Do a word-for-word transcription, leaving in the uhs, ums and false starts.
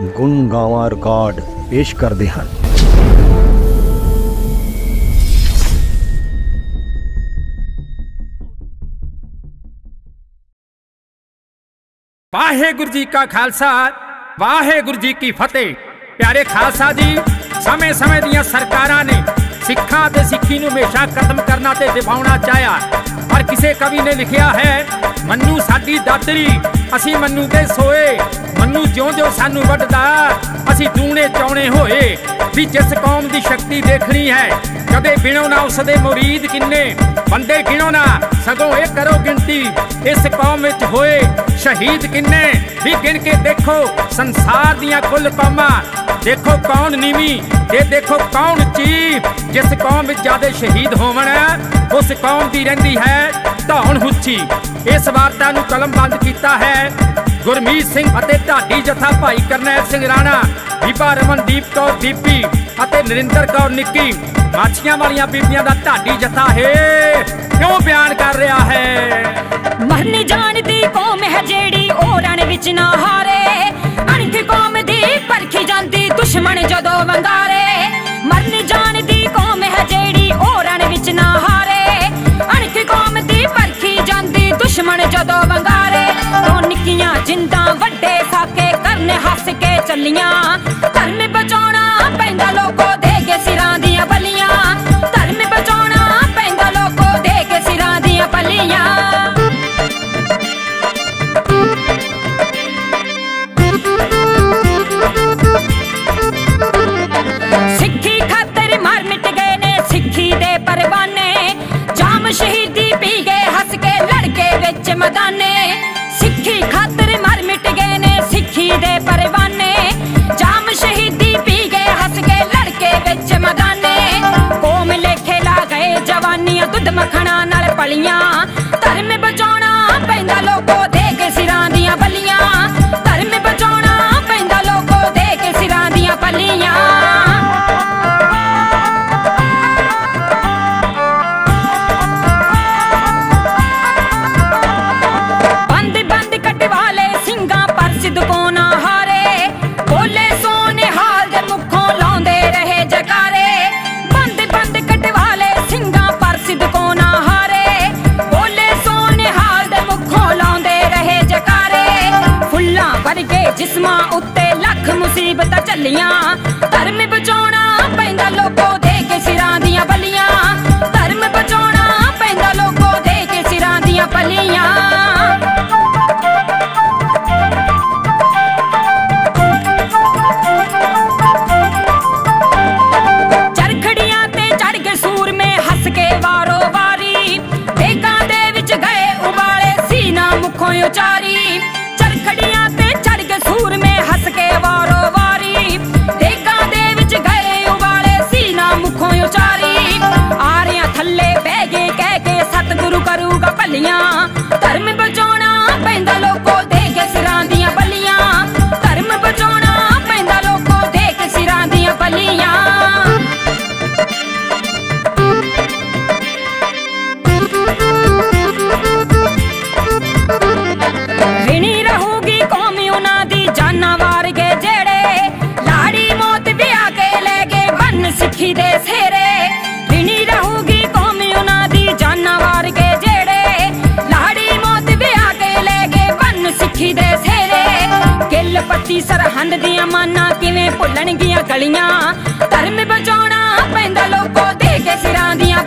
गुणगावां record पेश करदे हन। वाहेगुरु जी का खालसा, वाहेगुरु जी की फतेह। प्यारे खालसा जी, समय समय दियां सरकारां ने सिक्खां ते सिक्खी नूं हमेशा खत्म करना ते दबाउणा चाहया, पर किसी कवि ने लिखिया है, मन्नू साडी दातरी असी मन्नू ते सोए, मन्नू ज्यों ज्यों सानू वढदा असी दूणे चौणे होए। भी जिस कौम की शक्ति देखनी है, कदे गिणो ना उसदे मुरीद किन्ने, बंदे गिणो ना सगों ये करो गिनती, इस कौम विच होए शहीद किन्ने। भी गिण के देखो संसार दियां कुल कौमां, देखो कौन नीवी ते देखो कौन चीफ। जिस कौम विच ज्यादा शहीद होवण, उस कौम दी रहिंदी है धौण हुची। इस वार्ता नूं कलमबंद कीता है गुरमीत सिंह अते ढाडी जथा भाई करनैल सिंह राणा, बीबा रमनदीप कौर दीपी अते नरिंदर कौर निक्की, माछियां वालियां बीबियां दा ढाडी जथा है क्यों बयान कर रहा है। मरनी जान दी कौम है जेड़ी ओ रण विच ना हारे, अणख कौम दी परखी जांदी दुश्मन जदों वंगारे। मरनी जान दी कौम है जेड़ी ओ रण विच ना हारे, अणख कौम दी परखी जांदी दुश्मन जदों वंगारे। तो निक्कियां जिंदा वड्डे साके करने हस के चलियां, धर्म बचाना पैंदा लोगों दे के सिरां दियां बलियां, धर्म बचाना पैंदा लोगों दे के सिरां दियां बलियां। सिक्खी खातर मार मिट गए ने सिक्खी दे परवाने, जाम शहीदी पी गए हंस के लड़के विच मदाने। सिक्खी खातर मार मिट गए ने सिक्खी दे परवाने, जाम शहीदी पी गए हंस के लड़के विच मदाने। कौम लेखे ला गए जवानियां दुध मखणा नाल पलियां, धर्म बचाना पैंदा लोगों दे के सिरां दियां बलियां, धर्म बचाना पैंदा लोगों दे के सिरां दियां बलियां। जिस्मा उत्ते लख मुसीबत चलिया, धर्म बचाना पैंदा लोगों दे के सिरां दियां बलियां, धर्म बचाना पैंदा लोगों दे के सिरां दियां बलियां। चरखड़ियां ते चढ़ के सूर में हंस के वारो वारी, देगां दे विच गए उबाले सीना मुखों उचारी। चरखड़ियां ते सूर में हंस के वारो वारी, देगा दे विच गए उबाले सीना मुखों उचारी। आरियां थल्ले बह गए कह के सतगुरु करूगा भलियां, धर्म बचाना पैंदा लोगों दे के सिरां दियां बलियां, धर्म बचाना पैंदा लोगों दे के सिरां दियां बलियां। पत्ती सरहंद दियां माना किवें भुल्लणगियां गलियां, धर्म बचाना पैंदा लोगों दे के सिरां दियां।